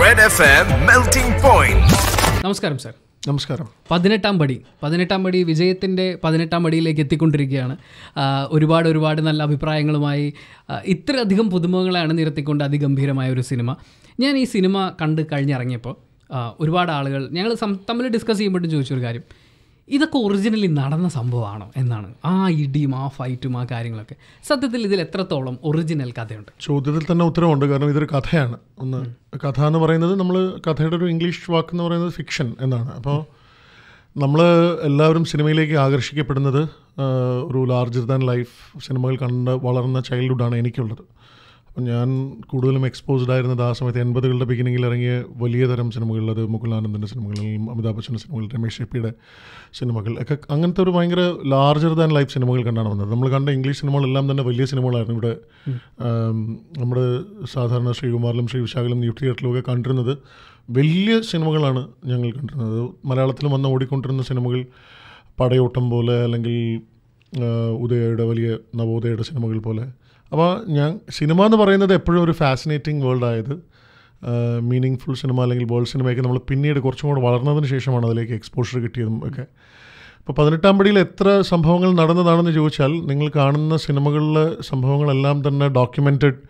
Red FM Melting Point. നമസ്കാരം sir. നമസ്കാരം. 18-ആം പടി വിജയത്തിൻ്റെ 18-ആം പടിയിലേക്ക് എത്തിക്കൊണ്ടിരിക്കുകയാണ്. ഒരുപാട് നല്ല അഭിപ്രായങ്ങളുമായി ഇത്രയധികം പുതുമുഖങ്ങളെയാണ് നിരത്തിക്കൊണ്ട് അതിഗംഭീരമായ ഒരു സിനിമ. ഞാൻ ഈ സിനിമ കണ്ട് കഴിഞ്ഞിറങ്ങിയപ്പോൾ ഒരുപാട് ആളുകൾ ഞങ്ങൾ തമ്മിൽ ഡിസ്കസ് ചെയ്യുമ്പോൾ ചോദിച്ചൊരു കാര്യം, ഇതൊക്കെ ഒറിജിനലി നടന്ന സംഭവമാണോ എന്നാണ്. ആ ഇടിയും ആ ഫൈറ്റും ആ കാര്യങ്ങളൊക്കെ സത്യത്തിൽ ഇതിൽ എത്രത്തോളം ഒറിജിനൽ കഥയുണ്ട്? ചോദ്യത്തിൽ തന്നെ ഉത്തരവുണ്ട്. കാരണം ഇതൊരു കഥയാണ്. ഒന്ന് കഥ എന്ന് പറയുന്നത്, നമ്മൾ കഥയുടെ ഒരു ഇംഗ്ലീഷ് വാക്ക് എന്ന് പറയുന്നത് ഫിക്ഷൻ എന്നാണ്. അപ്പോൾ നമ്മൾ എല്ലാവരും സിനിമയിലേക്ക് ആകർഷിക്കപ്പെടുന്നത് ഒരു ലാർജർ ദാൻ ലൈഫ് സിനിമകൾ കണ്ട് വളർന്ന ചൈൽഡ്ഹുഡാണ് എനിക്കുള്ളത്. അപ്പം ഞാൻ കൂടുതലും എക്സ്പോസ്ഡ് ആയിരുന്നത് ആ സമയത്ത് 80-കളുടെ ബിഗിനിങ്ങിൽ ഇറങ്ങിയ വലിയ തരം സിനിമകളിൽ, അത് മുകുൽ ആനന്ദിൻ്റെ സിനിമകൾ, അമിതാഭ് ബച്ചൻ്റെ സിനിമകൾ, രമേശ് ഷെപ്പിയുടെ സിനിമകൾ ഒക്കെ, അങ്ങനത്തെ ഒരു ഭയങ്കര ലാർജർ ദാൻ ലൈഫ് സിനിമകൾ കണ്ടാണ് വന്നത്. നമ്മൾ കണ്ട ഇംഗ്ലീഷ് സിനിമകളെല്ലാം തന്നെ വലിയ സിനിമകളായിരുന്നു. ഇവിടെ നമ്മുടെ സാധാരണ ശ്രീകുമാറിലും ശ്രീ വിശാഖിലും ന്യൂ തിയേറ്ററിലുമൊക്കെ കണ്ടിരുന്നത് വലിയ സിനിമകളാണ് ഞങ്ങൾ കണ്ടിരുന്നത്. മലയാളത്തിലും വന്ന് ഓടിക്കൊണ്ടിരുന്ന സിനിമകൾ പടയോട്ടം പോലെ, അല്ലെങ്കിൽ ഉദയയുടെ വലിയ നവോദയയുടെ സിനിമകൾ പോലെ. അപ്പോൾ ഞാൻ സിനിമ എന്ന് പറയുന്നത് എപ്പോഴും ഒരു ഫാസിനേറ്റിംഗ് വേൾഡായത്, മീനിങ് ഫുൾ സിനിമ അല്ലെങ്കിൽ വേൾഡ് സിനിമയൊക്കെ നമ്മൾ പിന്നീട് കുറച്ചും കൂടെ വളർന്നതിന് ശേഷമാണ് അതിലേക്ക് എക്സ്പോഷർ കിട്ടിയതും ഒക്കെ. അപ്പോൾ 18-ആം പടിയിൽ എത്ര സംഭവങ്ങൾ നടന്നതാണെന്ന് ചോദിച്ചാൽ, നിങ്ങൾ കാണുന്ന സിനിമകളിലെ സംഭവങ്ങളെല്ലാം തന്നെ ഡോക്യുമെൻറ്റഡ്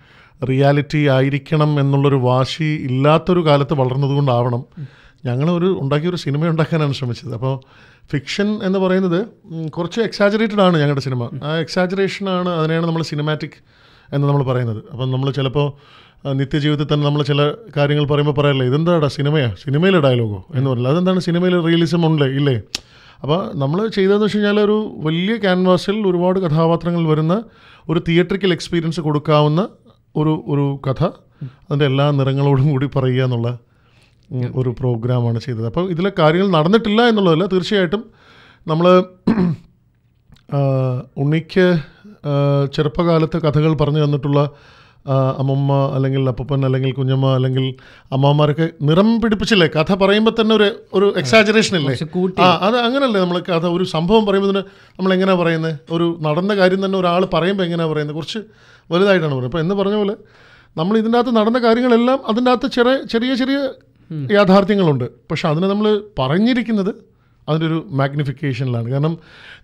റിയാലിറ്റി ആയിരിക്കണം എന്നുള്ളൊരു വാശി ഇല്ലാത്തൊരു കാലത്ത് വളർന്നതുകൊണ്ടാവണം ഞങ്ങളൊരു ഉണ്ടാക്കിയൊരു സിനിമ ഉണ്ടാക്കാനാണ് ശ്രമിച്ചത്. അപ്പോൾ ഫിക്ഷൻ എന്ന് പറയുന്നത് കുറച്ച് എക്സാജറേറ്റഡ് ആണ് ഞങ്ങളുടെ സിനിമ. ആ എക്സാജറേഷനാണ്, അതിനെയാണ് നമ്മൾ സിനിമാറ്റിക് എന്ന് നമ്മൾ പറയുന്നത്. അപ്പം നമ്മൾ ചിലപ്പോൾ നിത്യജീവിതത്തിൽ തന്നെ നമ്മൾ ചില കാര്യങ്ങൾ പറയുമ്പോൾ പറയാറില്ലേ, ഇതെന്താടാ സിനിമയാണ്, സിനിമയിലെ ഡയലോഗോ എന്ന് പറയില്ല, അതെന്താണ് സിനിമയിൽ റിയലിസം ഉണ്ട് ഇല്ലേ. അപ്പോൾ നമ്മൾ ചെയ്തതെന്ന് വെച്ച് കഴിഞ്ഞാൽ ഒരു വലിയ ക്യാൻവാസിൽ ഒരുപാട് കഥാപാത്രങ്ങൾ വരുന്ന ഒരു തിയേറ്ററിക്കൽ എക്സ്പീരിയൻസ് കൊടുക്കാവുന്ന ഒരു ഒരു കഥ, അതിൻ്റെ എല്ലാ നിറങ്ങളോടും കൂടി പറയുക എന്നുള്ള ഒരു പ്രോഗ്രാമാണ് ചെയ്തത്. അപ്പോൾ ഇതിലെ കാര്യങ്ങൾ നടന്നിട്ടില്ല എന്നുള്ളതല്ല. തീർച്ചയായിട്ടും നമ്മൾ ഉണ്ണിക്ക് ചെറുപ്പകാലത്ത് കഥകൾ പറഞ്ഞു തന്നിട്ടുള്ള അമ്മമ്മ അല്ലെങ്കിൽ അപ്പൂപ്പൻ അല്ലെങ്കിൽ കുഞ്ഞമ്മ അല്ലെങ്കിൽ അമ്മമാരൊക്കെ നിറം പിടിപ്പിച്ചില്ലേ, കഥ പറയുമ്പോൾ തന്നെ ഒരു ഒരു എക്സാജറേഷൻ ഇല്ലേ. ആ അത് അങ്ങനല്ലേ നമ്മൾ കഥ ഒരു സംഭവം പറയുമ്പോൾ തന്നെ നമ്മൾ എങ്ങനെയാണ് പറയുന്നത്, ഒരു നടന്ന കാര്യം തന്നെ ഒരാൾ പറയുമ്പോൾ എങ്ങനെയാണ് പറയുന്നത്, കുറച്ച് വലുതായിട്ടാണ് പറയുന്നത്. അപ്പോൾ എന്ന് പറഞ്ഞ പോലെ നമ്മൾ ഇതിൻ്റെ അകത്ത് നടന്ന കാര്യങ്ങളെല്ലാം അതിൻ്റെ അകത്ത് ചെറിയ യാഥാർത്ഥ്യങ്ങളുണ്ട്. പക്ഷെ അതിനെ നമ്മൾ പറഞ്ഞിരിക്കുന്നത് അതിൻ്റെ ഒരു മാഗ്നിഫിക്കേഷനിലാണ്. കാരണം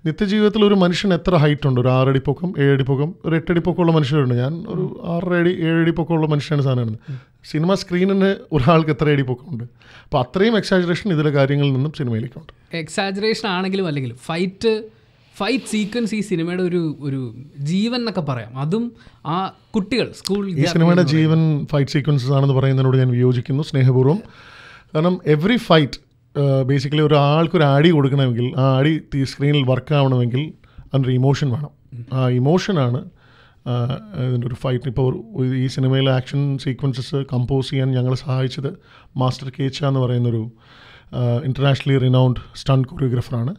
നിത്യജീവിതത്തിൽ ഒരു മനുഷ്യൻ എത്ര ഹൈറ്റ് ഉണ്ട്, ഒരു 6 അടി പൊക്കം, 7 അടി പൊക്കം, ഒരു 8 അടി പൊക്കമുള്ള മനുഷ്യരുണ്ട്. ഞാൻ ഒരു 6 അടി 7 അടി പൊക്കമുള്ള മനുഷ്യനാണ് സാധനമാണ്. സിനിമ സ്ക്രീനിന് ഒരാൾക്ക് എത്ര അടി പൊക്കമുണ്ട്. അപ്പോൾ അത്രയും എക്സാജറേഷൻ ഇതിലെ കാര്യങ്ങളിൽ നിന്നും സിനിമയിലേക്കുണ്ട്. എക്സാജറേഷൻ ആണെങ്കിലും അല്ലെങ്കിൽ ഫൈറ്റ് സീക്വൻസ് ഈ സിനിമയുടെ ഒരു ജീവൻ എന്നൊക്കെ പറയാം. അതും ആ കുട്ടികൾ സ്കൂൾ ഈ സിനിമയുടെ ജീവൻ ഫൈറ്റ് സീക്വൻസസ് ആണെന്ന് പറയുന്നതിനോട് ഞാൻ വിയോജിക്കുന്നു സ്നേഹപൂർവ്വം. കാരണം എവറി ഫൈറ്റ് ബേസിക്കലി ഒരാൾക്കൊരു ആടി കൊടുക്കണമെങ്കിൽ, ആ ആടി സ്ക്രീനിൽ വർക്ക് ആവണമെങ്കിൽ അതിൻ്റെ ഇമോഷൻ വേണം. ആ ഇമോഷനാണ് ഇതിൻ്റെ ഒരു ഫൈറ്റ്. ഇപ്പോൾ ഈ സിനിമയിലെ ആക്ഷൻ സീക്വൻസസ് കമ്പോസ് ചെയ്യാൻ ഞങ്ങളെ സഹായിച്ചത് മാസ്റ്റർ കേച്ച എന്ന് പറയുന്നൊരു ഇൻ്റർനാഷണലി റിനൗണ്ട് സ്റ്റണ്ട് കൊറിയോഗ്രാഫറാണ്.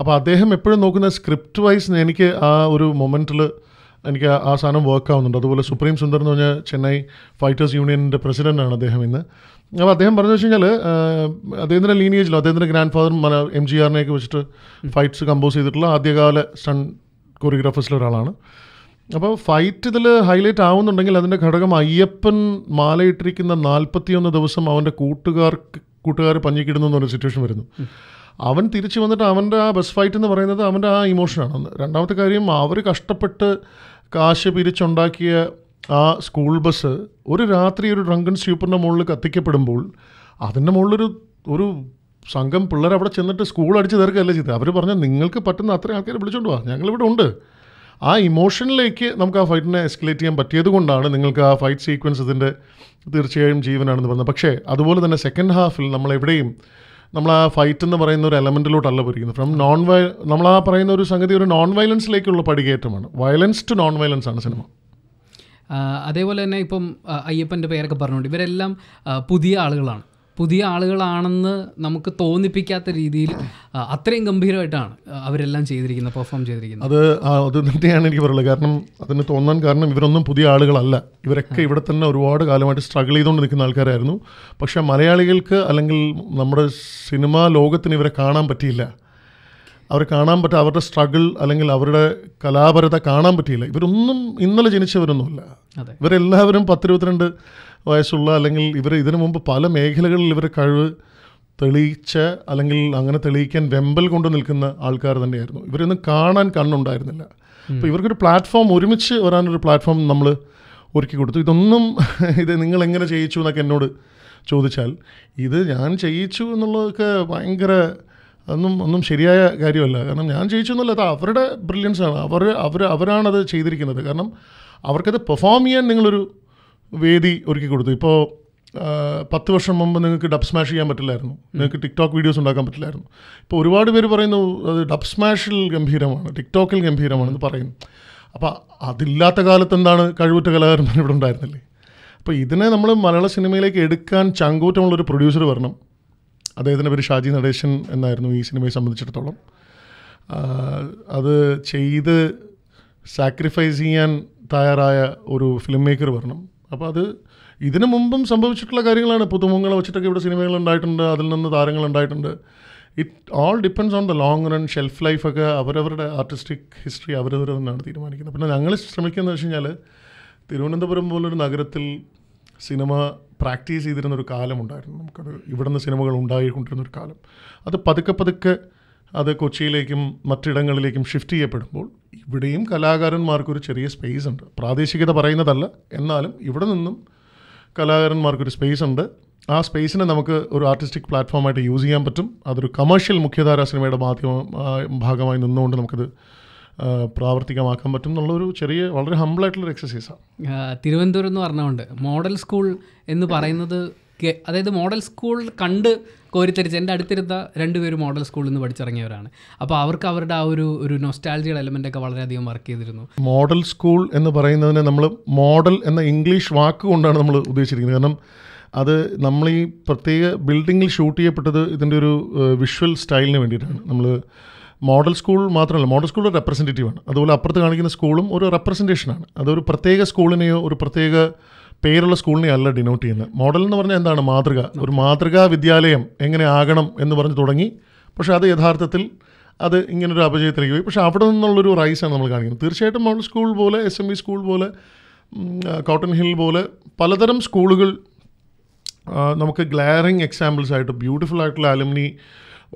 അപ്പോൾ അദ്ദേഹം എപ്പോഴും നോക്കുന്ന സ്ക്രിപ്റ്റ് വൈസ് എനിക്ക് ആ ഒരു മൊമെൻറ്റിൽ എനിക്ക് ആ സാധനം വർക്ക് ആവുന്നുണ്ട്. അതുപോലെ സുപ്രീം സുന്ദർ എന്ന് പറഞ്ഞാൽ ചെന്നൈ ഫൈറ്റേഴ്സ് യൂണിയൻ്റെ പ്രസിഡൻ്റാണ് അദ്ദേഹം ഇന്ന്. അപ്പോൾ അദ്ദേഹം പറഞ്ഞു വെച്ച് കഴിഞ്ഞാൽ അദ്ദേഹത്തിൻ്റെ ലീനിയേജിലോ അദ്ദേഹത്തിൻ്റെ ഗ്രാൻഡ് ഫാദർ MGRനെയൊക്കെ വെച്ചിട്ട് ഫൈറ്റ്സ് കമ്പോസ് ചെയ്തിട്ടുള്ള ആദ്യകാല സ്റ്റണ്ട് കൊറിയോഗ്രാഫേഴ്സിലൊരാളാണ്. അപ്പോൾ ഫൈറ്റ് ഇതിൽ ഹൈലൈറ്റ് ആവുന്നുണ്ടെങ്കിൽ അതിൻ്റെ ഘടകം അയ്യപ്പൻ മാലയിട്ടിരിക്കുന്ന 41 ദിവസം അവൻ്റെ കൂട്ടുകാർ പഞ്ഞിക്കിടുന്നു എന്നൊരു സിറ്റുവേഷൻ വരുന്നു. അവൻ തിരിച്ചു വന്നിട്ട് അവൻ്റെ ആ ബസ് ഫൈറ്റ് എന്ന് പറയുന്നത് അവൻ്റെ ആ ഇമോഷനാണ്. രണ്ടാമത്തെ കാര്യം, അവർ കഷ്ടപ്പെട്ട് കാശ് പിരിച്ചുണ്ടാക്കിയ ആ സ്കൂൾ ബസ് ഒരു രാത്രി ഒരു ഡ്രങ്കൻ സ്യൂപ്പറിൻ്റെ മുകളിൽ കത്തിക്കപ്പെടുമ്പോൾ അതിൻ്റെ മുകളിലൊരു ഒരു സംഘം പിള്ളേർ അവിടെ ചെന്നിട്ട് സ്കൂൾ അടിച്ച് തീർക്കുകയല്ല ചെയ്തത്. അവർ പറഞ്ഞാൽ നിങ്ങൾക്ക് പറ്റുന്ന അത്രയും ആൾക്കാരെ വിളിച്ചുകൊണ്ട് പോവാം, ഞങ്ങളിവിടെ ഉണ്ട്. ആ ഇമോഷനിലേക്ക് നമുക്ക് ആ ഫൈറ്റിനെ എസ്കലേറ്റ് ചെയ്യാൻ പറ്റിയത് കൊണ്ടാണ് നിങ്ങൾക്ക് ആ ഫൈറ്റ് സീക്വൻസ് ഇതിൻ്റെ തീർച്ചയായും ജീവനാണെന്ന് പറഞ്ഞത്. പക്ഷേ അതുപോലെ തന്നെ സെക്കൻഡ് ഹാഫിൽ നമ്മളെവിടെയും നമ്മൾ ആ ഫൈറ്റ് എന്ന് പറയുന്ന ഒരു എലമെൻറ്റിലോട്ടല്ല പോയിരിക്കുന്നത്. നമ്മൾ ആ പറയുന്ന ഒരു സംഗതി ഒരു നോൺ വയലൻസിലേക്കുള്ള പടികയറ്റമാണ്. വയലൻസ് ടു നോൺ വയലൻസ് ആണ് സിനിമ. അതേപോലെ തന്നെ ഇപ്പം അയ്യപ്പൻ്റെ പേരൊക്കെ പറഞ്ഞുകൊണ്ട് ഇവരെല്ലാം പുതിയ ആളുകളാണെന്ന് നമുക്ക് തോന്നിപ്പിക്കാത്ത രീതിയിൽ അത്രയും ഗംഭീരമായിട്ടാണ് അവരെല്ലാം ചെയ്തിരിക്കുന്നത്, പെർഫോം ചെയ്തിരിക്കുന്നത്. അത് തന്നെയാണ് എനിക്ക് പറയുള്ളത്. കാരണം അതിന് തോന്നാൻ കാരണം ഇവരൊന്നും പുതിയ ആളുകളല്ല. ഇവരൊക്കെ ഇവിടെ തന്നെ ഒരുപാട് കാലമായിട്ട് സ്ട്രഗിൾ ചെയ്തുകൊണ്ട് നിൽക്കുന്ന ആൾക്കാരായിരുന്നു. പക്ഷേ മലയാളികൾക്ക് അല്ലെങ്കിൽ നമ്മുടെ സിനിമാ ലോകത്തിന് ഇവരെ കാണാൻ പറ്റിയില്ല. അവരുടെ സ്ട്രഗിൾ അല്ലെങ്കിൽ അവരുടെ കലാപരത കാണാൻ പറ്റിയില്ല. ഇവരൊന്നും ഇന്നലെ ജനിച്ചവരൊന്നുമല്ല. ഇവരെല്ലാവരും 10-22 വയസ്സുള്ള അല്ലെങ്കിൽ ഇവർ ഇതിനു മുമ്പ് പല മേഖലകളിൽ ഇവർ കഴിവ് തെളിയിച്ച് അല്ലെങ്കിൽ അങ്ങനെ തെളിയിക്കാൻ വെമ്പൽ കൊണ്ട് നിൽക്കുന്ന ആൾക്കാർ തന്നെയായിരുന്നു. ഇവരൊന്നും കാണാൻ കണ്ണുണ്ടായിരുന്നില്ല. അപ്പോൾ ഇവർക്കൊരു പ്ലാറ്റ്ഫോം, ഒരുമിച്ച് വരാനൊരു പ്ലാറ്റ്ഫോം നമ്മൾ ഒരുക്കി കൊടുത്തു. ഇതൊന്നും ഇത് നിങ്ങളെങ്ങനെ ചെയ്യിച്ചു എന്നൊക്കെ എന്നോട് ചോദിച്ചാൽ ഇത് ഞാൻ ചെയ്യിച്ചു എന്നുള്ളതൊക്കെ ഭയങ്കര ഒന്നും ശരിയായ കാര്യമല്ല. കാരണം ഞാൻ ചെയ്യിച്ചു എന്നല്ല, അത് അവരുടെ ബ്രില്യൻസാണ്. അവരാണത് ചെയ്തിരിക്കുന്നത്. കാരണം അവർക്കത് പെർഫോം ചെയ്യാൻ നിങ്ങളൊരു വേദി ഒരുക്കി കൊടുത്തു. ഇപ്പോൾ 10 വർഷം മുമ്പ് നിങ്ങൾക്ക് ഡബ് സ്മാഷ് ചെയ്യാൻ പറ്റില്ലായിരുന്നു, നിങ്ങൾക്ക് ടിക്ടോക്ക് വീഡിയോസ് ഉണ്ടാക്കാൻ പറ്റില്ലായിരുന്നു. ഇപ്പോൾ ഒരുപാട് പേര് പറയുന്നു അത് ഡബ് സ്മാഷിൽ ഗംഭീരമാണ്, ടിക്ടോക്കിൽ ഗംഭീരമാണെന്ന് പറയുന്നു. അപ്പോൾ അതില്ലാത്ത കാലത്ത് എന്താണ് കഴിവുറ്റ കലാകാരന്മാർ ഇവിടെ ഉണ്ടായിരുന്നില്ലേ? അപ്പോൾ ഇതിനെ നമ്മൾ മലയാള സിനിമയിലേക്ക് എടുക്കാൻ ചങ്കൂറ്റമുള്ളൊരു പ്രൊഡ്യൂസർ വരണം. അദ്ദേഹത്തിൻ്റെ പേര് ഷാജി നടേശൻ എന്നായിരുന്നു ഈ സിനിമയെ സംബന്ധിച്ചിടത്തോളം. അത് ചെയ്ത് സാക്രിഫൈസ് ചെയ്യാൻ തയ്യാറായ ഒരു ഫിലിം മേക്കർ വരണം. അപ്പോൾ അത് ഇതിനു മുമ്പും സംഭവിച്ചിട്ടുള്ള കാര്യങ്ങളാണ്. പുതുമുഖങ്ങളെ വെച്ചിട്ടൊക്കെ ഇവിടെ സിനിമകളുണ്ടായിട്ടുണ്ട്, അതിൽ നിന്ന് താരങ്ങളുണ്ടായിട്ടുണ്ട്. It all depends on the long run. Shelf ലൈഫൊക്കെ അവരവരുടെ ആർട്ടിസ്റ്റിക് ഹിസ്റ്ററി അവരവർ തന്നെയാണ് തീരുമാനിക്കുന്നത്. പിന്നെ ഞങ്ങൾ ശ്രമിക്കുന്നത് വെച്ച് കഴിഞ്ഞാൽ തിരുവനന്തപുരം പോലൊരു നഗരത്തിൽ സിനിമ പ്രാക്ടീസ് ചെയ്തിരുന്നൊരു കാലമുണ്ടായിരുന്നു. നമുക്കത് ഇവിടുന്ന് സിനിമകൾ ഉണ്ടായിക്കൊണ്ടിരുന്നൊരു കാലം. അത് പതുക്കെ പതുക്കെ അത് കൊച്ചിയിലേക്കും മറ്റിടങ്ങളിലേക്കും ഷിഫ്റ്റ് ചെയ്യപ്പെടുമ്പോൾ ഇവിടെയും കലാകാരന്മാർക്കൊരു ചെറിയ സ്പേസ് ഉണ്ട്. പ്രാദേശികത പറയുന്നതല്ല, എന്നാലും ഇവിടെ നിന്നും കലാകാരന്മാർക്കൊരു സ്പേസ് ഉണ്ട്. ആ സ്പേസിനെ നമുക്ക് ഒരു ആർട്ടിസ്റ്റിക് പ്ലാറ്റ്ഫോമായിട്ട് യൂസ് ചെയ്യാൻ പറ്റും. അതൊരു കമേഴ്ഷ്യൽ മുഖ്യധാരാ സിനിമയുടെ ഭാഗമായി നിന്നുകൊണ്ട് നമുക്കത് പ്രാവർത്തികമാക്കാൻ പറ്റും എന്നുള്ളൊരു ചെറിയ വളരെ ഹമ്പിളായിട്ടുള്ളൊരു എക്സസൈസാണ്. തിരുവനന്തപുരം എന്ന് പറഞ്ഞുകൊണ്ട് മോഡൽ സ്കൂൾ എന്ന് പറയുന്നത്, അതായത് മോഡൽ സ്കൂൾ കണ്ട് കോരിത്തരിച്ച് എൻ്റെ അടുത്തിരുത്ത 2 പേര് മോഡൽ സ്കൂളിൽ നിന്ന് പഠിച്ചിറങ്ങിയവരാണ്. അപ്പോൾ അവർക്ക് അവരുടെ ആ ഒരു നൊസ്റ്റാൾജിയുടെ എലമെൻ്റൊക്കെ വളരെയധികം വർക്ക് ചെയ്തിരുന്നു. മോഡൽ സ്കൂൾ എന്ന് പറയുന്നതിന് നമ്മൾ മോഡൽ എന്ന ഇംഗ്ലീഷ് വാക്ക് കൊണ്ടാണ് നമ്മൾ ഉദ്ദേശിച്ചിരിക്കുന്നത്. കാരണം അത് നമ്മൾ ഈ പ്രത്യേക ബിൽഡിങ്ങിൽ ഷൂട്ട് ചെയ്യപ്പെട്ടത് ഇതിൻ്റെ ഒരു വിഷ്വൽ സ്റ്റൈലിന് വേണ്ടിയിട്ടാണ്. നമ്മൾ മോഡൽ സ്കൂൾ മാത്രമല്ല, മോഡൽ സ്കൂൾ ഒരു റെപ്രസെൻറ്റേറ്റീവാണ്. അതുപോലെ അപ്പുറത്ത് കാണിക്കുന്ന സ്കൂളും ഒരു റെപ്രസെൻറ്റേഷനാണ്. അതൊരു പ്രത്യേക സ്കൂളിനെയോ ഒരു പ്രത്യേക പേരുള്ള സ്കൂളിനെയോ അല്ല ഡിനോട്ട് ചെയ്യുന്നത്. മോഡൽ എന്ന് പറഞ്ഞാൽ എന്താണ്? മാതൃക. ഒരു മാതൃകാ വിദ്യാലയം എങ്ങനെ ആകണം എന്ന് പറഞ്ഞ് തുടങ്ങി, പക്ഷേ അത് യഥാർത്ഥത്തിൽ അത് ഇങ്ങനൊരു അപജയത്തിലേക്ക് പോയി. പക്ഷേ അവിടെ നിന്നുള്ളൊരു റൈസാണ് നമ്മൾ കാണിക്കുന്നത്. തീർച്ചയായിട്ടും മോഡൽ സ്കൂൾ പോലെ, SME സ്കൂൾ പോലെ, കോട്ടൺ ഹിൽ പോലെ പലതരം സ്കൂളുകൾ നമുക്ക് ഗ്ലാറിങ് എക്സാമ്പിൾസ് ആയിട്ട് ബ്യൂട്ടിഫുൾ ആയിട്ടുള്ള അലുമിനി,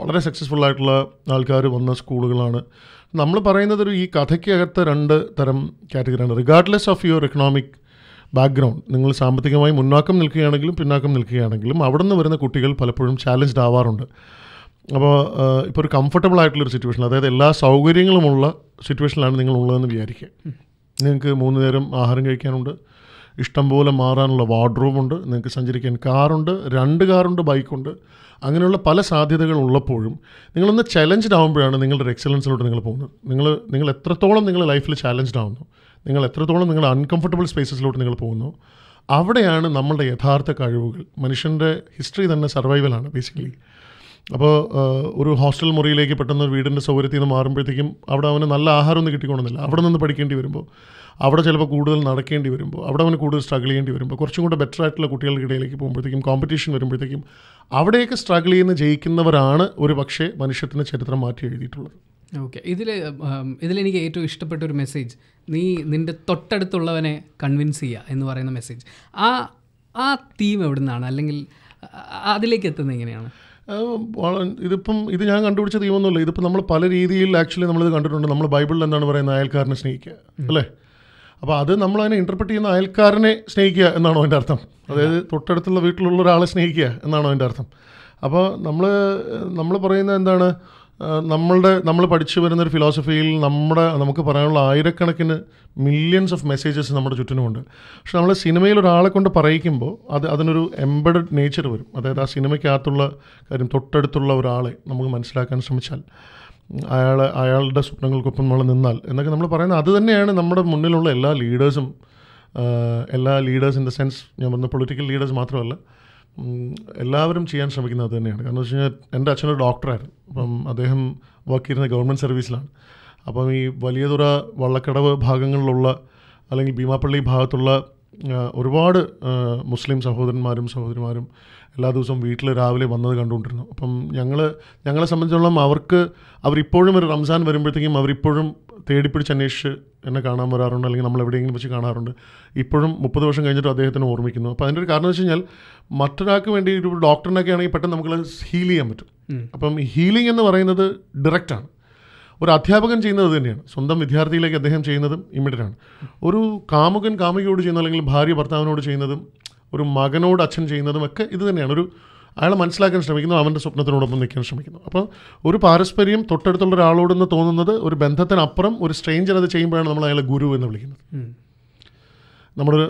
വളരെ സക്സസ്ഫുൾ ആയിട്ടുള്ള ആൾക്കാർ വന്ന സ്കൂളുകളാണ്. നമ്മൾ പറയുന്നത് ഒരു ഈ കഥയ്ക്കകത്ത് 2 തരം കാറ്റഗറിയാണ്. Regardless of your economic background, നിങ്ങൾ സാമ്പത്തികമായി മുന്നാക്കം നിൽക്കുകയാണെങ്കിലും പിന്നാക്കം നിൽക്കുകയാണെങ്കിലും അവിടെ നിന്ന് വരുന്ന കുട്ടികൾ പലപ്പോഴും ചാലഞ്ച്ഡ് ആവാറുണ്ട്. അപ്പോൾ ഇപ്പോൾ ഒരു കംഫർട്ടബിൾ ആയിട്ടുള്ളൊരു സിറ്റുവേഷൻ, അതായത് എല്ലാ സൗകര്യങ്ങളുമുള്ള സിറ്റുവേഷനിലാണ് നിങ്ങളുള്ളതെന്ന് വിചാരിക്കുക. നിങ്ങൾക്ക് 3 നേരം ആഹാരം കഴിക്കാനുണ്ട്, ഇഷ്ടംപോലെ മാറാനുള്ള വാർഡ്രോബുണ്ട്, നിങ്ങൾക്ക് സഞ്ചരിക്കാൻ കാറുണ്ട്, 2 കാറുണ്ട്, ബൈക്കുണ്ട്. അങ്ങനെയുള്ള പല സാധ്യതകൾ ഉള്ളപ്പോഴും നിങ്ങളൊന്ന് ചലഞ്ച്ഡ് ആകുമ്പോഴാണ് നിങ്ങളുടെ എക്സലൻസിലോട്ട് നിങ്ങൾ പോകുന്നത്. നിങ്ങൾ എത്രത്തോളം നിങ്ങൾ ലൈഫിൽ ചാലഞ്ച്ഡ് ആവുന്നു, നിങ്ങൾ എത്രത്തോളം നിങ്ങൾ അൺകംഫർട്ടബിൾ സ്പേസസിലോട്ട് നിങ്ങൾ പോകുന്നു, അവിടെയാണ് നമ്മളുടെ യഥാർത്ഥ കഴിവുകൾ. മനുഷ്യൻ്റെ ഹിസ്റ്ററി തന്നെ സർവൈവലാണ് ബേസിക്കലി. അപ്പോൾ ഒരു ഹോസ്റ്റൽ മുറിയിലേക്ക് പെട്ടെന്ന് വീടിൻ്റെ സൗകര്യത്തിൽ നിന്ന് മാറുമ്പോഴത്തേക്കും അവിടെ അവന് നല്ല ആഹാരമൊന്നും കിട്ടിക്കൊണ്ടെന്നില്ല. അവിടെ നിന്ന് പഠിക്കേണ്ടി വരുമ്പോൾ, അവിടെ ചിലപ്പോൾ കൂടുതൽ നടക്കേണ്ടി വരുമ്പോൾ, അവിടെ അവന് കൂടുതൽ സ്ട്രഗിൾ ചെയ്യേണ്ടി വരുമ്പോൾ, കുറച്ചും കൂടെ ബെറ്റർ ആയിട്ടുള്ള കുട്ടികളുടെ ഇടയിലേക്ക് പോകുമ്പോഴത്തേക്കും, കോമ്പറ്റീഷൻ വരുമ്പോഴത്തേക്കും അവിടെയൊക്കെ സ്ട്രഗിൾ ചെയ്യുന്ന ജയിക്കുന്നവരാണ് ഒരു പക്ഷേ മനുഷ്യത്തിന് ചരിത്രം മാറ്റി എഴുതിയിട്ടുള്ളത്. ഓക്കെ, ഇതിലെനിക്ക് ഏറ്റവും ഇഷ്ടപ്പെട്ട ഒരു മെസ്സേജ്, നീ നിൻ്റെ തൊട്ടടുത്തുള്ളവനെ കൺവിൻസ് ചെയ്യുക എന്ന് പറയുന്ന മെസ്സേജ്. ആ തീം എവിടെ നിന്നാണ്, അല്ലെങ്കിൽ അതിലേക്ക് എത്തുന്നത് എങ്ങനെയാണ്? ഇത് ഞാൻ കണ്ടുപിടിച്ച തീമൊന്നുമില്ല. ഇതിപ്പോൾ നമ്മൾ പല രീതിയിൽ ആക്ച്വലി നമ്മളിത് കണ്ടിട്ടുണ്ട്. നമ്മൾ ബൈബിളിൽ എന്താണ് പറയുന്നത്? അയൽക്കാരനെ സ്നേഹിക്കുക, അല്ലേ? അപ്പോൾ അത് നമ്മൾ അതിനെ ഇൻ്റർപ്രറ്റ് ചെയ്യുന്ന അയൽക്കാരനെ സ്നേഹിക്കുക എന്നാണോ അതിൻ്റെ അർത്ഥം? അതായത് തൊട്ടടുത്തുള്ള വീട്ടിലുള്ള ഒരാളെ സ്നേഹിക്കുക എന്നാണോ അതിൻ്റെ അർത്ഥം? അപ്പോൾ നമ്മൾ പറയുന്നത് എന്താണ്? നമ്മൾ പഠിച്ചു വരുന്നൊരു ഫിലോസഫിയിൽ നമുക്ക് പറയാനുള്ള ആയിരക്കണക്കിന് മില്യൻസ് ഓഫ് മെസ്സേജസ് നമ്മുടെ ചുറ്റിനുമുണ്ട്. പക്ഷെ നമ്മൾ സിനിമയിൽ ഒരാളെ കൊണ്ട് പറയിക്കുമ്പോൾ അതിനൊരു എംബഡഡ് നേച്ചർ വരും. അതായത് ആ സിനിമയ്ക്കകത്തുള്ള കാര്യം തൊട്ടടുത്തുള്ള ഒരാളെ നമുക്ക് മനസ്സിലാക്കാൻ ശ്രമിച്ചാൽ, അയാളുടെ സ്വപ്നങ്ങൾക്കൊപ്പം നമ്മൾ നിന്നാൽ എന്നൊക്കെ നമ്മൾ പറയുന്നത് അത് തന്നെയാണ് നമ്മുടെ മുന്നിലുള്ള എല്ലാ ലീഡേഴ്സ് ഇൻ ദ സെൻസ്, ഞാൻ പറഞ്ഞ പൊളിറ്റിക്കൽ ലീഡേഴ്സ് മാത്രമല്ല, എല്ലാവരും ചെയ്യാൻ ശ്രമിക്കുന്നത് തന്നെയാണ്. കാരണം വെച്ച് കഴിഞ്ഞാൽ എൻ്റെ അച്ഛനൊരു ഡോക്ടറായിരുന്നു. അപ്പം അദ്ദേഹം വർക്ക് ചെയ്യുന്ന ഗവൺമെൻറ് സർവീസിലാണ്. അപ്പം ഈ വലിയതുറ, വള്ളക്കടവ് ഭാഗങ്ങളിലുള്ള അല്ലെങ്കിൽ ഭീമാപ്പള്ളി ഭാഗത്തുള്ള ഒരുപാട് മുസ്ലിം സഹോദരന്മാരും എല്ലാ ദിവസവും വീട്ടിൽ രാവിലെ വന്നത് കണ്ടുകൊണ്ടിരുന്നു. അപ്പം ഞങ്ങളെ സംബന്ധിച്ചോളം അവരിപ്പോഴും ഒരു റംസാൻ വരുമ്പോഴത്തേക്കും അവരിപ്പോഴും തേടിപ്പിടിച്ച് അന്വേഷിച്ച് എന്നെ കാണാൻ വരാറുണ്ട്, അല്ലെങ്കിൽ നമ്മൾ എവിടെയെങ്കിലും വെച്ച് കാണാറുണ്ട്. ഇപ്പോഴും 30 വർഷം കഴിഞ്ഞിട്ട് അദ്ദേഹത്തിന് ഓർമ്മിക്കുന്നു. അപ്പോൾ അതിൻ്റെ ഒരു കാരണം വെച്ച് കഴിഞ്ഞാൽ മറ്റൊരാൾക്ക് വേണ്ടി ഒരു ഡോക്ടറിനൊക്കെ ആണെങ്കിൽ പെട്ടെന്ന് നമുക്ക് ഹീൽ ചെയ്യാൻ പറ്റും. അപ്പം ഹീലിംഗ് എന്ന് പറയുന്നത് ഡയറക്റ്റാണ്, ഒരു അധ്യാപകൻ ചെയ്യുന്നത് തന്നെയാണ്. സ്വന്തം വിദ്യാർത്ഥിയിലേക്ക് അദ്ദേഹം ചെയ്യുന്നതും ഇമ്മീഡിയറ്റാണ്. ഒരു കാമുകൻ കാമുകിയോട് ചെയ്യുന്നത്, അല്ലെങ്കിൽ ഭാര്യ ഭർത്താവിനോട് ചെയ്യുന്നതും, ഒരു മകനോട് അച്ഛൻ ചെയ്യുന്നതും ഒക്കെ ഇത് തന്നെയാണ്. ഒരു അയാളെ മനസ്സിലാക്കാൻ ശ്രമിക്കുന്നു, അവൻ്റെ സ്വപ്നത്തിനോടൊപ്പം നിൽക്കാൻ ശ്രമിക്കുന്നു. അപ്പോൾ ഒരു പാരസ്പര്യം തൊട്ടടുത്തുള്ള ഒരാളോടെന്ന് തോന്നുന്നത് ഒരു ബന്ധത്തിനപ്പുറം ഒരു സ്ട്രേഞ്ചർ അത് ചെയ്യുമ്പോഴാണ് നമ്മൾ അയാളെ ഗുരു എന്ന് വിളിക്കുന്നത്.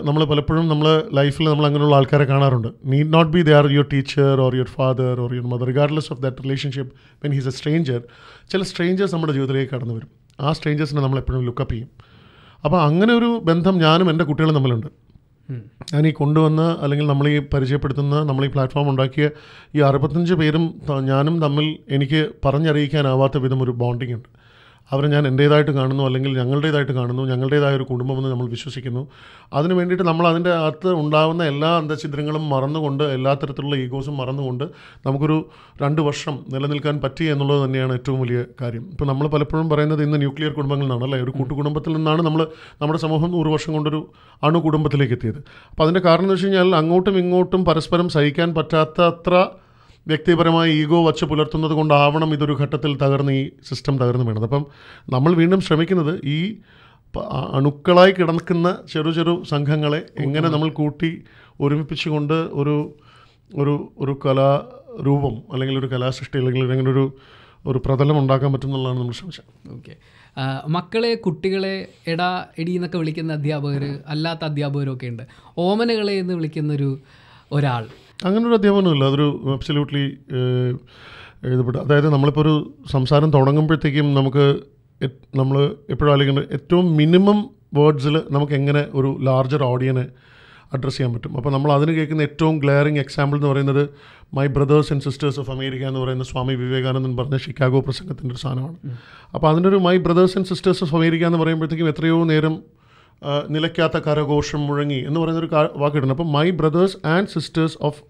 നമ്മൾ പലപ്പോഴും നമ്മളെ ലൈഫിൽ നമ്മൾ അങ്ങനെയുള്ള ആൾക്കാരെ കാണാറുണ്ട്. Need not be they are your teacher or your father or your mother. Regardless of that relationship when he's a stranger, ചില സ്ട്രേഞ്ചേഴ്സ് നമ്മുടെ ജീവിതത്തിലേക്ക് കടന്നു വരും. ആ സ്ട്രേഞ്ചേഴ്സിനെ നമ്മളെപ്പോഴും ലുക്കപ്പ് ചെയ്യും. അപ്പോൾ അങ്ങനെ ഒരു ബന്ധം ഞാനും എൻ്റെ കുട്ടികളും തമ്മിലുണ്ട്. ഞാൻ ഈ കൊണ്ടുവന്ന, അല്ലെങ്കിൽ നമ്മൾ ഈ പരിചയപ്പെടുത്തുന്ന, നമ്മൾ ഈ പ്ലാറ്റ്ഫോം ഉണ്ടാക്കിയ ഈ 65 പേരും ഞാനും തമ്മിൽ എനിക്ക് പറഞ്ഞറിയിക്കാനാവാത്ത വിധം ഒരു ബോണ്ടിങ് ഉണ്ട്. അവരെ ഞാൻ എൻ്റേതായിട്ട് കാണുന്നു, അല്ലെങ്കിൽ ഞങ്ങളുടേതായിട്ട് കാണുന്നു. ഞങ്ങളുടേതായ ഒരു കുടുംബമെന്ന് നമ്മൾ വിശ്വസിക്കുന്നു. അതിന് വേണ്ടിയിട്ട് നമ്മൾ അതിൻ്റെ അകത്ത് ഉണ്ടാകുന്ന എല്ലാ അന്തഛിദ്രങ്ങളും മറന്നുകൊണ്ട്, എല്ലാ തരത്തിലുള്ള ഈഗോസും മറന്നുകൊണ്ട് നമുക്കൊരു 2 വർഷം നിലനിൽക്കാൻ പറ്റുക എന്നുള്ളത് തന്നെയാണ് ഏറ്റവും വലിയ കാര്യം. ഇപ്പോൾ നമ്മൾ പലപ്പോഴും പറയുന്നത് ഇന്ന് ന്യൂക്ലിയർ കുടുംബങ്ങളിൽ നിന്നാണ്, അല്ലേ? ഒരു കൂട്ടുകുടുംബത്തിൽ നിന്നാണ് നമ്മുടെ സമൂഹം 100 വർഷം കൊണ്ടൊരു അണുകുടുംബത്തിലേക്ക് എത്തിയത്. അപ്പോൾ അതിൻ്റെ കാരണം എന്ന് വെച്ച് കഴിഞ്ഞാൽ അങ്ങോട്ടും ഇങ്ങോട്ടും പരസ്പരം സഹിക്കാൻ പറ്റാത്തത്ര വ്യക്തിപരമായ ഈഗോ വച്ച് പുലർത്തുന്നത് കൊണ്ടാവണം ഇതൊരു ഘട്ടത്തിൽ തകർന്ന്, ഈ സിസ്റ്റം തകർന്ന് വേണം. അപ്പം നമ്മൾ വീണ്ടും ശ്രമിക്കുന്നത് ഈ അണുക്കളായി കിടക്കുന്ന ചെറു ചെറു സംഘങ്ങളെ എങ്ങനെ നമ്മൾ കൂട്ടി ഒരുമിപ്പിച്ചുകൊണ്ട് ഒരു ഒരു ഒരു കലാരൂപം, അല്ലെങ്കിൽ ഒരു കലാസൃഷ്ടി, അല്ലെങ്കിൽ അങ്ങനെ ഒരു പ്രതലം ഉണ്ടാക്കാൻ പറ്റും എന്നുള്ളതാണ് നമ്മൾ ശ്രമിച്ചത്. ഓക്കെ, മക്കളെ, കുട്ടികളെ എടീന്നൊക്കെ വിളിക്കുന്ന അധ്യാപകർ, അല്ലാത്ത അധ്യാപകരൊക്കെ ഉണ്ട്. ഓമനകളെ എന്ന് വിളിക്കുന്നൊരു ഒരാൾ, അങ്ങനൊരു അധ്യാപനമില്ല. അതൊരു അബ്സല്യൂട്ട്ലി എഴുതപ്പെട്ട, അതായത് നമ്മളിപ്പോൾ ഒരു സംസാരം തുടങ്ങുമ്പോഴത്തേക്കും നമ്മൾ എപ്പോഴും ആലോചിക്കേണ്ടത് ഏറ്റവും മിനിമം വേർഡ്സിൽ നമുക്ക് എങ്ങനെ ഒരു ലാർജർ ഓഡിയനെ അഡ്രസ്സ് ചെയ്യാൻ പറ്റും. അപ്പോൾ നമ്മൾ അതിന് കേൾക്കുന്ന ഏറ്റവും ഗ്ലെയറിങ് എക്സാമ്പിൾ എന്ന് പറയുന്നത് my brothers and sisters of America എന്ന് പറയുന്ന സ്വാമി വിവേകാനന്ദൻ പറഞ്ഞ ഷിക്കാഗോ പ്രസംഗത്തിൻ്റെ ഒരു സാധനമാണ്. അപ്പോൾ അതിൻ്റെ ഒരു my brothers and sisters of America എന്ന് പറയുമ്പോഴത്തേക്കും എത്രയോ നേരം നിലയ്ക്കാത്ത കരഘോഷം മുഴങ്ങി എന്ന് പറയുന്നൊരു വാക്കിട്ടുണ്ട്. അപ്പോൾ my brothers and sisters of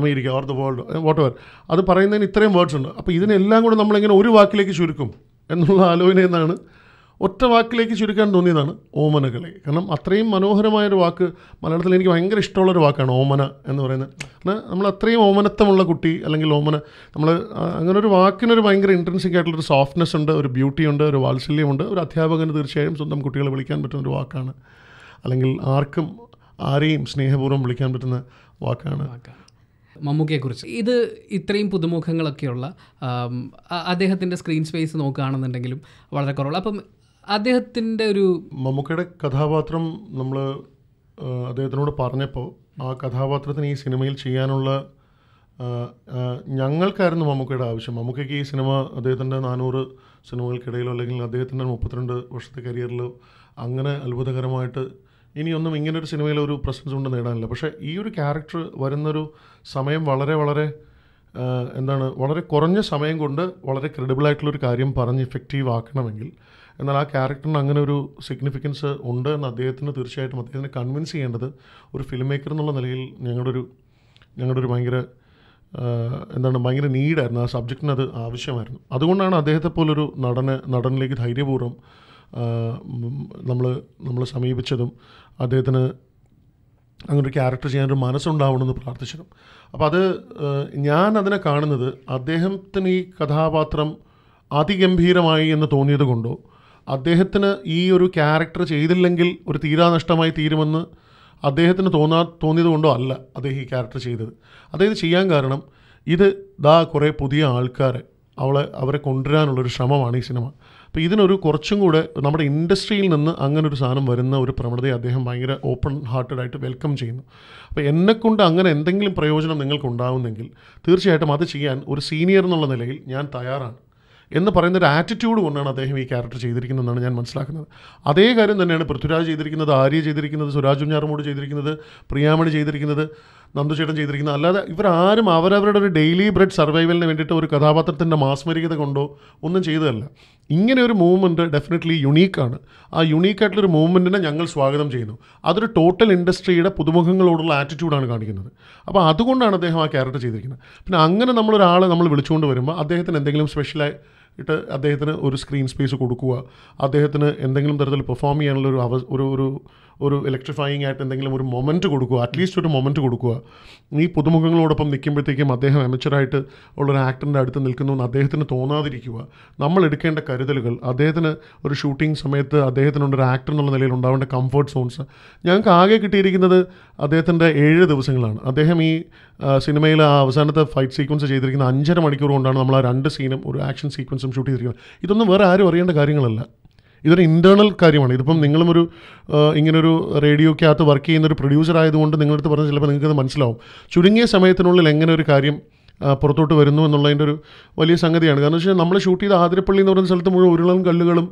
America or the world whatever, അത് പറയുന്നതിന് ഇത്രയും വേർഡ്സ് ഉണ്ട്. അപ്പോൾ ഇതിനെല്ലാം കൂടെ നമ്മളെങ്ങനെ ഒരു വാക്കിലേക്ക് ചുരുക്കും എന്നുള്ള ആലോചനയിൽ നിന്നാണ് ഒറ്റ വാക്കിലേക്ക് ചുരുക്കാൻ തോന്നിയതാണ് ഓമനകളെ. കാരണം അത്രയും മനോഹരമായൊരു വാക്ക്, മലയാളത്തിൽ എനിക്ക് ഭയങ്കര ഇഷ്ടമുള്ളൊരു വാക്കാണ് ഓമന എന്ന് പറയുന്നത്. കാരണം നമ്മൾ അത്രയും ഓമനത്വമുള്ള കുട്ടി, അല്ലെങ്കിൽ ഓമന, നമ്മൾ അങ്ങനൊരു വാക്കിനൊരു ഭയങ്കര ഇൻട്രൻസിക് ആയിട്ടുള്ളൊരു സോഫ്റ്റ്നെസ് ഉണ്ട്, ഒരു ബ്യൂട്ടി ഉണ്ട്, ഒരു വാത്സല്യമുണ്ട്. ഒരു അധ്യാപകന് തീർച്ചയായും സ്വന്തം കുട്ടികളെ വിളിക്കാൻ പറ്റുന്നൊരു വാക്കാണ്, അല്ലെങ്കിൽ ആർക്കും ആരെയും സ്നേഹപൂർവ്വം വിളിക്കാൻ പറ്റുന്ന വാക്കാണ്. മമ്മൂക്കയെക്കുറിച്ച് ഇത് ഇത്രയും പുതുമുഖങ്ങളൊക്കെയുള്ള, അദ്ദേഹത്തിൻ്റെ സ്ക്രീൻ സ്പേസ് നോക്കുകയാണെന്നുണ്ടെങ്കിലും വളരെ കുറവുള്ള, അപ്പം അദ്ദേഹത്തിൻ്റെ ഒരു മമ്മൂക്കയുടെ കഥാപാത്രം നമ്മൾ അദ്ദേഹത്തിനോട് പറഞ്ഞപ്പോൾ ആ കഥാപാത്രത്തിന് ഈ സിനിമയിൽ ചെയ്യാനുള്ള ഞങ്ങൾക്കായിരുന്നു മമ്മൂക്കയുടെ ആവശ്യം. മമ്മൂക്കയ്ക്ക് ഈ സിനിമ അദ്ദേഹത്തിൻ്റെ 400 സിനിമകൾക്കിടയിലോ അല്ലെങ്കിൽ അദ്ദേഹത്തിൻ്റെ 32 വർഷത്തെ കരിയറിലോ അങ്ങനെ അത്ഭുതകരമായിട്ട് ഇനിയൊന്നും ഇങ്ങനൊരു സിനിമയിലൊരു പ്രസൻസ് കൊണ്ട് നേടാനില്ല. പക്ഷേ ഈ ഒരു ക്യാരക്ടർ വരുന്നൊരു സമയം വളരെ വളരെ വളരെ കുറഞ്ഞ സമയം കൊണ്ട് വളരെ ക്രെഡിബിളായിട്ടുള്ളൊരു കാര്യം പറഞ്ഞ് എഫക്റ്റീവ് ആക്കണമെങ്കിൽ, എന്നാൽ ആ ക്യാരക്ടറിന് അങ്ങനെ ഒരു സിഗ്നിഫിക്കൻസ് ഉണ്ട് എന്ന് അദ്ദേഹത്തിന് തീർച്ചയായിട്ടും അദ്ദേഹത്തിനെ കൺവിൻസ് ചെയ്യേണ്ടത് ഒരു ഫിലിം മേക്കർ എന്നുള്ള നിലയിൽ ഞങ്ങളുടെ ഒരു ഭയങ്കര നീഡായിരുന്നു. ആ സബ്ജക്റ്റിന് അത് ആവശ്യമായിരുന്നു. അതുകൊണ്ടാണ് അദ്ദേഹത്തെ പോലൊരു നടനിലേക്ക് ധൈര്യപൂർവ്വം നമ്മൾ സമീപിച്ചതും അദ്ദേഹത്തിന് അങ്ങനൊരു ക്യാരക്ടർ ചെയ്യാനൊരു മനസ്സുണ്ടാവണമെന്ന് പ്രാർത്ഥിച്ചതും. അപ്പോൾ അത് ഞാൻ അതിനെ കാണുന്നത് അദ്ദേഹത്തിന് ഈ കഥാപാത്രം അതിഗംഭീരമായി എന്ന് തോന്നിയത് കൊണ്ടോ, അദ്ദേഹത്തിന് ഈ ഒരു ക്യാരക്ടർ ചെയ്തില്ലെങ്കിൽ ഒരു തീരാനഷ്ടമായി തീരുമെന്ന് അദ്ദേഹത്തിന് തോന്നിയത് കൊണ്ടോ അല്ല അദ്ദേഹം ഈ ക്യാരക്ടർ ചെയ്തത്. അദ്ദേഹം ചെയ്യാൻ കാരണം കുറേ പുതിയ ആൾക്കാരെ അവരെ കൊണ്ടുവരാനുള്ളൊരു ശ്രമമാണ് ഈ സിനിമ. അപ്പോൾ ഇതിനൊരു കുറച്ചും കൂടെ നമ്മുടെ ഇൻഡസ്ട്രിയിൽ നിന്ന് അങ്ങനൊരു സാധനം വരുന്ന ഒരു പ്രവണതയെ അദ്ദേഹം ഭയങ്കര ഓപ്പൺ ഹാർട്ടഡായിട്ട് വെൽക്കം ചെയ്യുന്നു. അപ്പോൾ എന്നെക്കൊണ്ട് അങ്ങനെ എന്തെങ്കിലും പ്രയോജനം നിങ്ങൾക്കുണ്ടാവുന്നെങ്കിൽ തീർച്ചയായിട്ടും അത് ചെയ്യാൻ ഒരു സീനിയർ എന്നുള്ള നിലയിൽ ഞാൻ തയ്യാറാണ് എന്ന് പറയുന്നൊരു ആറ്റിറ്റ്യൂഡ് കൊണ്ടാണ് അദ്ദേഹം ഈ ക്യാരക്ടർ ചെയ്തിരിക്കുന്നതെന്നാണ് ഞാൻ മനസ്സിലാക്കുന്നത്. അതേ കാര്യം തന്നെയാണ് പൃഥ്വിരാജ് ചെയ്തിരിക്കുന്നത്, ആര്യ ചെയ്തിരിക്കുന്നത്, സുരാജ് കുഞ്ഞാറുമോട് ചെയ്തിരിക്കുന്നത്, പ്രിയാമണി ചെയ്തിരിക്കുന്നത്, നന്ദുചേട്ടൻ ചെയ്തിരിക്കുന്നത്. അല്ലാതെ ഇവരാരും അവരവരുടെ ഒരു ഡെയിലി ബ്രെഡ് സർവൈവലിന് വേണ്ടിയിട്ട് ഒരു കഥാപാത്രത്തിൻ്റെ മാസ്മരികത കൊണ്ടോ ഒന്നും ചെയ്തതല്ല. ഇങ്ങനെ ഒരു മൂവ്മെൻറ്റ് ഡെഫിനറ്റ്ലി യുണീക്കാണ്. ആ യുണീക്കായിട്ടുള്ളൊരു മൂവ്മെൻറ്റിനെ ഞങ്ങൾ സ്വാഗതം ചെയ്യുന്നു. അതൊരു ടോട്ടൽ ഇൻഡസ്ട്രിയുടെ പുതുമുഖങ്ങളോടുള്ള ആറ്റിറ്റ്യൂഡാണ് കാണിക്കുന്നത്. അപ്പോൾ അതുകൊണ്ടാണ് അദ്ദേഹം ആ ക്യാരക്ടർ ചെയ്തിരിക്കുന്നത്. പിന്നെ അങ്ങനെ നമ്മളൊരാളെ വിളിച്ചുകൊണ്ട് വരുമ്പോൾ അദ്ദേഹത്തിന് എന്തെങ്കിലും സ്പെഷ്യലായി ഇട്ട് അദ്ദേഹത്തിന് ഒരു സ്ക്രീൻ സ്പേസ് കൊടുക്കുക, അദ്ദേഹത്തിന് എന്തെങ്കിലും തരത്തിൽ പെർഫോം ചെയ്യാനുള്ള ഒരു ഇലക്ട്രിഫൈയിങ് ആയിട്ട് എന്തെങ്കിലും ഒരു മൊമെൻറ്റ് കൊടുക്കുക, അറ്റ്ലീസ്റ്റ് ഒരു മൊമെൻറ്റ് കൊടുക്കുക. ഈ പുതുമുഖങ്ങളോടൊപ്പം നിൽക്കുമ്പോഴത്തേക്കും അദ്ദേഹം അമേച്ചറായിട്ട് ഉള്ളൊരു ആക്ടറിൻ്റെ അടുത്ത് നിൽക്കുന്നു എന്ന് അദ്ദേഹത്തിന് തോന്നാതിരിക്കുക. നമ്മൾ എടുക്കേണ്ട കരുതലുകൾ, അദ്ദേഹത്തിന് ഒരു ഷൂട്ടിംഗ് സമയത്ത് അദ്ദേഹത്തിനുണ്ടൊരു ആക്ടർ എന്നുള്ള നിലയിൽ ഉണ്ടാവേണ്ട കംഫർട്ട് സോൺസ്. ഞങ്ങൾക്ക് ആകെ കിട്ടിയിരിക്കുന്നത് അദ്ദേഹത്തിൻ്റെ 7 ദിവസങ്ങളാണ്. അദ്ദേഹം ഈ സിനിമയിൽ ആ അവസാനത്തെ ഫൈറ്റ് സീക്വൻസ് ചെയ്തിരിക്കുന്ന 5.5 മണിക്കൂർ കൊണ്ടാണ് നമ്മൾ ആ 2 സീനും ഒരു ആക്ഷൻ സീക്വൻസും ഷൂട്ട് ചെയ്തിരിക്കുന്നത്. ഇതൊന്നും വേറെ ആരും അറിയേണ്ട കാര്യങ്ങളല്ല, ഇതൊരു ഇൻറ്റേർണൽ കാര്യമാണ്. ഇതിപ്പം നിങ്ങളും ഒരു ഇങ്ങനൊരു റേഡിയോയ്ക്കകത്ത് വർക്ക് ചെയ്യുന്നൊരു പ്രൊഡ്യൂസർ ആയതുകൊണ്ട് നിങ്ങളടുത്ത് പറഞ്ഞാൽ ചിലപ്പോൾ നിങ്ങൾക്കത് മനസ്സിലാവും. ചുരുങ്ങിയ സമയത്തിനുള്ളിൽ എങ്ങനെ ഒരു കാര്യം പുറത്തോട്ട് വരുന്നു എന്നുള്ളതിൻ്റെ ഒരു വലിയ സംഗതിയാണ്. കാരണം വെച്ചാൽ നമ്മൾ ഷൂട്ട് ചെയ്ത ആതിരപ്പള്ളി എന്ന് പറയുന്ന സ്ഥലത്ത് മുഴുവൻ ഉരുളും കല്ലുകളും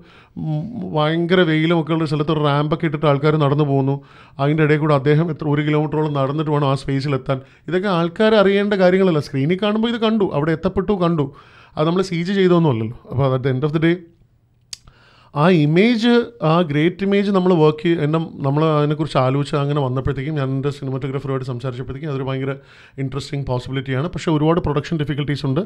ഭയങ്കര വെയിലും ഒക്കെ ഉള്ള സ്ഥലത്ത് ഒരു റാമ്പൊക്കെ ഇട്ടിട്ട് ആൾക്കാർ നടന്നു പോകുന്നു. അതിൻ്റെ ഇടയിൽ കൂടെ അദ്ദേഹം 1 കിലോമീറ്ററോളം നടന്നിട്ട് വേണം ആ സ്പേസിലെത്താൻ. ഇതൊക്കെ ആൾക്കാർ അറിയേണ്ട കാര്യങ്ങളല്ല. സ്ക്രീനിൽ കാണുമ്പോൾ ഇത് കണ്ടു, അവിടെ എത്തപ്പെട്ടു, കണ്ടു. അത് നമ്മൾ സീജ് ചെയ്തൊന്നും അല്ലല്ലോ. അപ്പോൾ at the end of the day ആ ഇമേജ്, ആ ഗ്രേറ്റ് ഇമേജ് നമ്മൾ വർക്ക് എന്നെ നമ്മൾ അതിനെക്കുറിച്ച് ആലോചിച്ച് അങ്ങനെ വന്നപ്പോഴത്തേക്കും ഞാൻ എൻ്റെ സിനിമാറ്റോഗ്രാഫറുമായിട്ട് സംസാരിച്ചപ്പോഴത്തേക്കും അതൊരു ഭയങ്കര ഇൻട്രസ്റ്റിംഗ് പോസിബിലിറ്റിയാണ്. പക്ഷേ ഒരുപാട് പ്രൊഡക്ഷൻ ഡിഫിക്കൽട്ടീസ് ഉണ്ട്.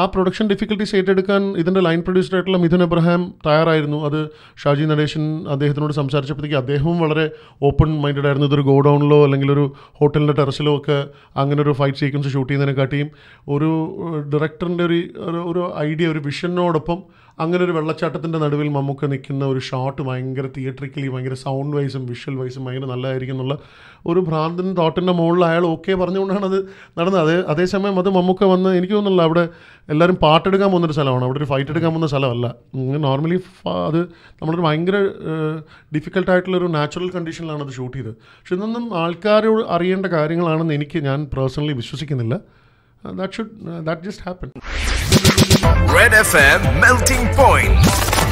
ആ പ്രൊഡക്ഷൻ ഡിഫിക്കൽട്ടീസ് ഏറ്റെടുക്കാൻ ഇതിൻ്റെ ലൈൻ പ്രൊഡ്യൂസറായിട്ടുള്ള മിഥുൻ എബ്രഹാം തയ്യാറായിരുന്നു. അത് ഷാജി നടേശൻ അദ്ദേഹത്തിനോട് സംസാരിച്ചപ്പോഴത്തേക്ക് അദ്ദേഹവും വളരെ ഓപ്പൺ മൈൻഡഡ് ആയിരുന്നു. ഇതൊരു ഗോഡൗണിലോ അല്ലെങ്കിൽ ഒരു ഹോട്ടലിൻ്റെ ടെറസിലോ ഒക്കെ അങ്ങനെ ഒരു ഫൈറ്റ് സീക്വൻസ് ഷൂട്ട് ചെയ്യുന്നതിനെക്കാട്ടിയും ഒരു ഡയറക്ടറിൻ്റെ ഒരു ഐഡിയ, ഒരു വിഷനോടൊപ്പം അങ്ങനെ ഒരു വെള്ളച്ചാട്ടത്തിൻ്റെ നടുവിൽ മമ്മൂക്ക നിൽക്കുന്ന ഒരു ഷോട്ട് ഭയങ്കര തിയേറ്ററിക്കലി, ഭയങ്കര സൗണ്ട് വൈസും വിഷ്വൽ വൈസും ഭയങ്കര നല്ലതായിരിക്കും എന്നുള്ള ഒരു ഭ്രാന്തൻ തോട്ടിൻ്റെ മുകളിൽ അയാൾ ഓക്കെ പറഞ്ഞുകൊണ്ടാണ് അത് നടന്നത്. അതേസമയം അത് മമ്മൂക്ക വന്ന് എനിക്ക് തോന്നുന്നില്ല അവിടെ എല്ലാവരും പാട്ടെടുക്കാൻ പോകുന്നൊരു സ്ഥലമാണ്, അവിടെ ഒരു ഫൈറ്റ് എടുക്കാൻ പോകുന്ന സ്ഥലമല്ല. നോർമലി അത് നമ്മളൊരു ഭയങ്കര ഡിഫിക്കൽട്ടായിട്ടുള്ളൊരു നാച്ചുറൽ കണ്ടീഷനിലാണ് അത് ഷൂട്ട് ചെയ്തത്. പക്ഷെ ഇതൊന്നും ആൾക്കാരോട് അറിയേണ്ട കാര്യങ്ങളാണെന്ന് ഞാൻ പേഴ്സണലി വിശ്വസിക്കുന്നില്ല. That just happened. Red FM Melting Point.